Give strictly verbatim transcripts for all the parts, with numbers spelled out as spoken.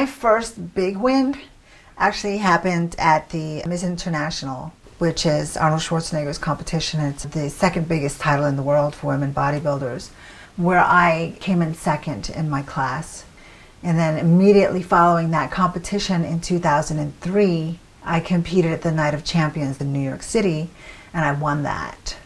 my first big win actually happened at the Miz International, which is Arnold Schwarzenegger's competition. It's the second biggest title in the world for women bodybuilders, where I came in second in my class. And then immediately following that competition in two thousand three, I competed at the Night of Champions in New York City, and I won that.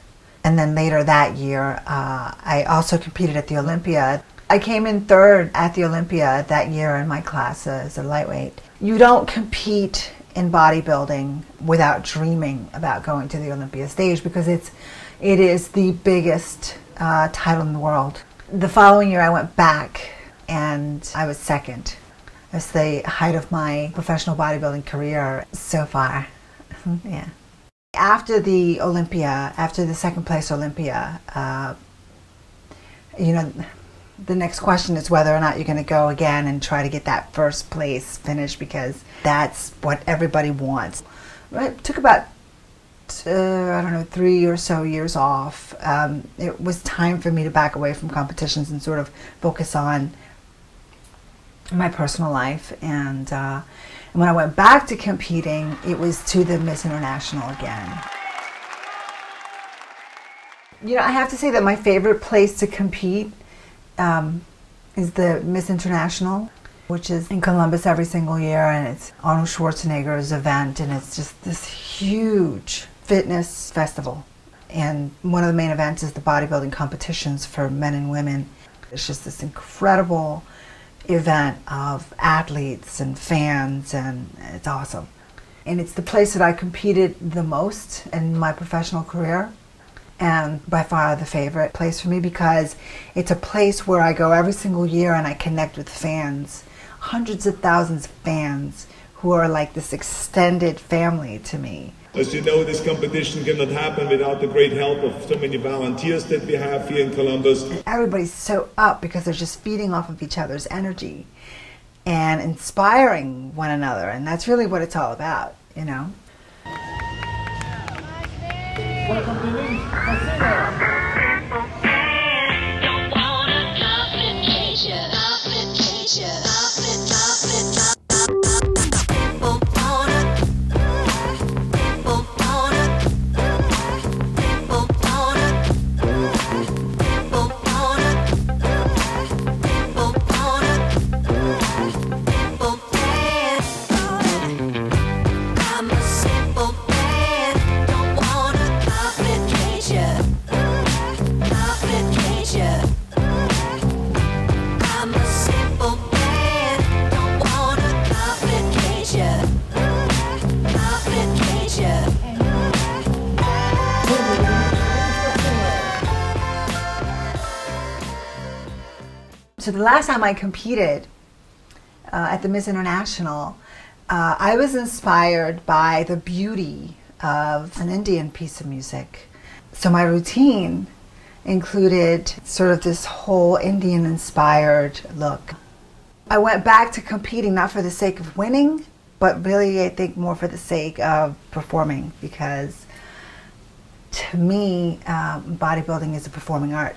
And then later that year, uh, I also competed at the Olympia. I came in third at the Olympia that year in my class as a lightweight. You don't compete in bodybuilding without dreaming about going to the Olympia stage, because it's it is the biggest uh, title in the world. The following year I went back and I was second. That's the height of my professional bodybuilding career so far. Yeah. After the Olympia, after the second place Olympia, uh, you know, the next question is whether or not you're going to go again and try to get that first place finish, because that's what everybody wants. It took about, uh, I don't know, three or so years off. Um, it was time for me to back away from competitions and sort of focus on my personal life. And, uh, and when I went back to competing, it was to the Miss International again. You know, I have to say that my favorite place to compete Um, is the Miss International, which is in Columbus every single year, and it's Arnold Schwarzenegger's event, and it's just this huge fitness festival. And one of the main events is the bodybuilding competitions for men and women. It's just this incredible event of athletes and fans, and it's awesome. And it's the place that I competed the most in my professional career, and by far the favorite place for me, because it's a place where I go every single year and I connect with fans, hundreds of thousands of fans who are like this extended family to me. As you know, this competition cannot happen without the great help of so many volunteers that we have here in Columbus. Everybody's so up because they're just feeding off of each other's energy and inspiring one another, and that's really what it's all about, you know. Welcome to Nice So the last time I competed uh, at the Miss International, uh, I was inspired by the beauty of an Indian piece of music. So my routine included sort of this whole Indian-inspired look. I went back to competing not for the sake of winning, but really I think more for the sake of performing, because to me, um, bodybuilding is a performing art.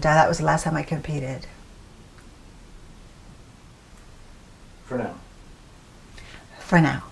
and uh, that was the last time I competed. For now. For now.